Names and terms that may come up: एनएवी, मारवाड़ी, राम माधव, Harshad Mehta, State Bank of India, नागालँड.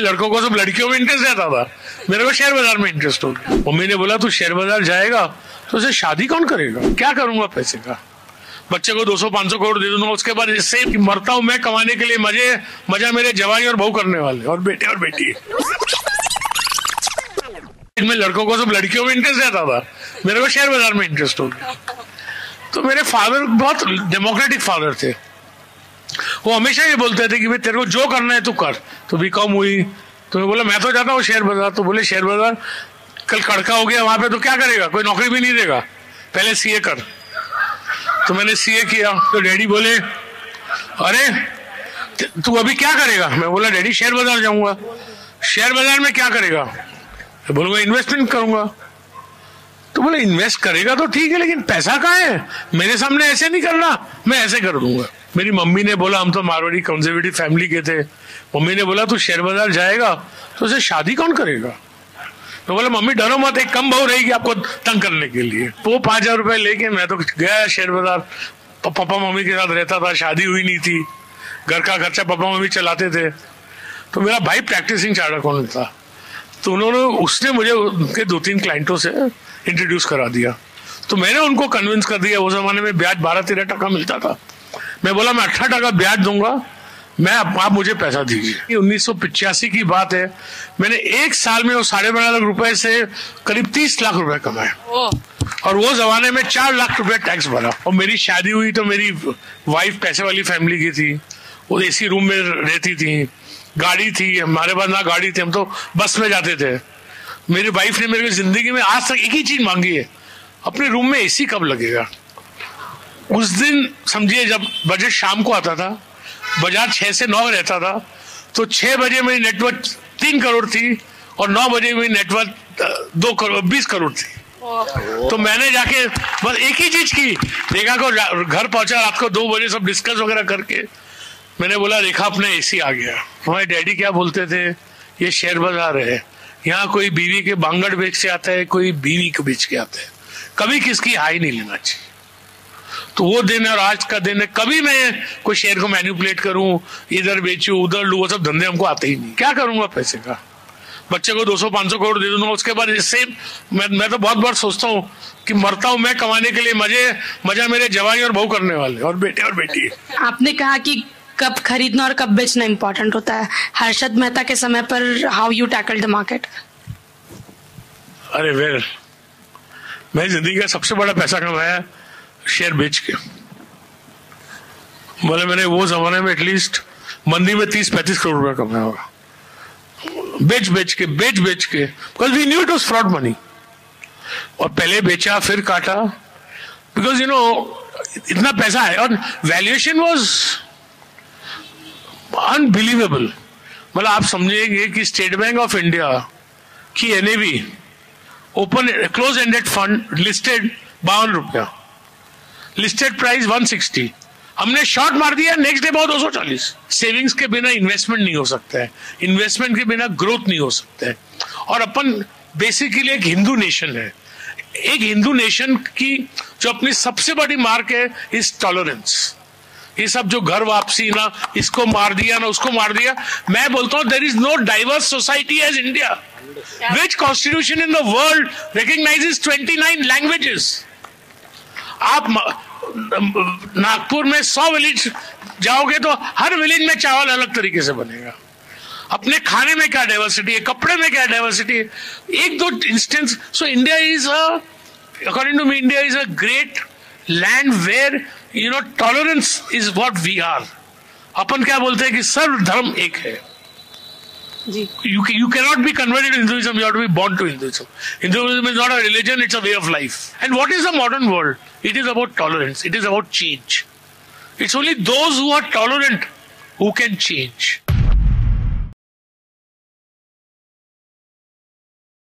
में लड़कों को, सब लड़कियों में इंटरेस्ट रहता था, मेरे को शेयर बाजार में इंटरेस्ट हो गया। मम्मी ने बोला तू शेयर बाजार जाएगा तो उसे शादी कौन करेगा, क्या करूंगा पैसे का, बच्चे को 200-500 करोड़ दे दूंगा, उसके बाद इससे मरता हूँ मैं कमाने के लिए, मजा मेरे जवाई और बहू करने वाले और बेटे और बेटी। इनमें लड़कों को, सब लड़कियों में इंटरेस्ट रहता था, मेरे को शेयर बाजार में इंटरेस्ट हो गया। तो मेरे फादर बहुत डेमोक्रेटिक फादर थे, वो हमेशा ये बोलते थे कि भाई तेरे को जो करना है तू कर। तो बीकॉम हुई तो मैं बोला मैं तो जाता हूँ शेयर बाजार, तो बोले शेयर बाजार कल कड़का हो गया वहां पे तो क्या करेगा, कोई नौकरी भी नहीं देगा, पहले सीए कर। तो मैंने सीए किया तो डैडी बोले अरे तू अभी क्या करेगा, मैं बोला डैडी शेयर बाजार जाऊंगा। शेयर बाजार में क्या करेगा, मैं बोलूंगा इन्वेस्टमेंट करूंगा। तो बोले इन्वेस्ट करेगा तो ठीक है, लेकिन पैसा कहाँ है, मेरे सामने ऐसे नहीं करना, मैं ऐसे कर दूंगा। मेरी मम्मी ने बोला, हम तो मारवाड़ी कंजर्वेटिव फैमिली के थे, मम्मी ने बोला तू शेयर बाजार जाएगा तो उसे शादी कौन करेगा। तो बोला मम्मी डरो मत, एक कम बहू रहेगी आपको तंग करने के लिए। वो 5000 रुपए लेके मैं तो गया शेयर बाजार, पापा मम्मी के साथ रहता था, शादी हुई नहीं थी, घर का खर्चा पापा मम्मी चलाते थे। तो मेरा भाई प्रैक्टिसिंग चार्टर अकाउंटेंट था, तो उसने मुझे उनके 2-3 क्लाइंटों से इंट्रोड्यूस करा दिया। तो मैंने उनको कन्विंस कर दिया, उस जमाने में ब्याज 12-13 टका मिलता था, मैं बोला मैं 18 टका ब्याज दूंगा, मैं आप मुझे पैसा दीजिए। 1985 की बात है, मैंने एक साल में वो 12.5 लाख रुपए से करीब 30 लाख रुपए कमाए, और वो जमाने में 4 लाख रुपए टैक्स भरा। और मेरी शादी हुई तो मेरी वाइफ पैसे वाली फैमिली की थी, वो एसी रूम में रहती थी, गाड़ी थी, हमारे पास ना गाड़ी थी, हम तो बस में जाते थे। मेरी वाइफ ने मेरे जिंदगी में आज तक एक ही चीज मांगी है, अपने रूम में एसी कब लगेगा। उस दिन समझिए जब बजट शाम को आता था, बाजार 6 से 9 रहता था, तो 6 बजे मेरी नेटवर्क 3 करोड़ थी और 9 बजे मेरी नेटवर्क 20 करोड़ थी। तो मैंने जाके बस एक ही चीज की, रेखा को घर पहुंचा रात को 2 बजे, सब डिस्कस वगैरह करके मैंने बोला रेखा अपने एसी आ गया। हमारे डैडी क्या बोलते थे, ये शेयर बाजार है, यहाँ कोई बीवी के बांगड़ बेच के आता है, कोई बीवी को बेच के आता है, कभी किसकी हाई नहीं लेना चाहिए। तो वो दिन और आज का दिन है, कभी मैं कोई शेयर को मैनिपुलेट करूं, इधर बेचूं उधर लूं, वो सब धंधे हमको आते ही नहीं, क्या करूंगा पैसे का, बच्चे को 200-500 करोड़ दे दूंगा, उसके बाद इससे मैं तो बहुत बार सोचता हूँ कि मरता हूँ मैं कमाने के लिए, मजा मेरे जवाई और बहू करने वाले और बेटे और बेटी। आपने कहा कि कब खरीदना और कब बेचना इम्पोर्टेंट होता है, हर्षद मेहता के समय पर how you tackle the market. अरे वेल, मैं जिंदगी का सबसे बड़ा पैसा कमाया शेयर बेच के, बोले मैंने वो जमाने में एटलीस्ट मंदी में 30-35 करोड़ रुपया कमाया होगा, बेच बेच के because we knew it was fraud money. और पहले बेचा फिर काटा, बिकॉज यू नो इतना पैसा है, और वैल्यूएशन वाज अनबिलीवेबल। मतलब आप समझेंगे कि स्टेट बैंक ऑफ इंडिया की एनएवी open close ended fund listed 52 रुपया, लिस्टेड प्राइस 160, हमने शॉर्ट मार दिया, नेक्स्ट डे बहुत 240। सेविंग्स के बिना इन्वेस्टमेंट नहीं हो सकता है, इन्वेस्टमेंट के बिना ग्रोथ नहीं हो सकता है, और अपन बेसिकली एक हिंदू नेशन है, एक हिंदू नेशन की जो अपनी सबसे बड़ी मार्क है इस टॉलरेंस, ये सब जो घर वापसी, ना इसको मार दिया ना उसको मार दिया। मैं बोलता हूँ there is no diverse society as India, which constitution in the world recognises 29 languages. आप नागपुर में 100 विलेज जाओगे तो हर विलेज में चावल अलग तरीके से बनेगा, अपने खाने में क्या डाइवर्सिटी है, कपड़े में क्या डाइवर्सिटी है, 1-2 instance. So India is according to me, India is a great land where you know tolerance is what we are. अपन क्या बोलते हैं कि सर्व धर्म एक है, you cannot be converted to Hinduism, you have to be born to Hinduism. Hinduism is not a religion, it's a way of life. And what is the modern world? It is about tolerance, it is about change. It's only those who are tolerant who can change.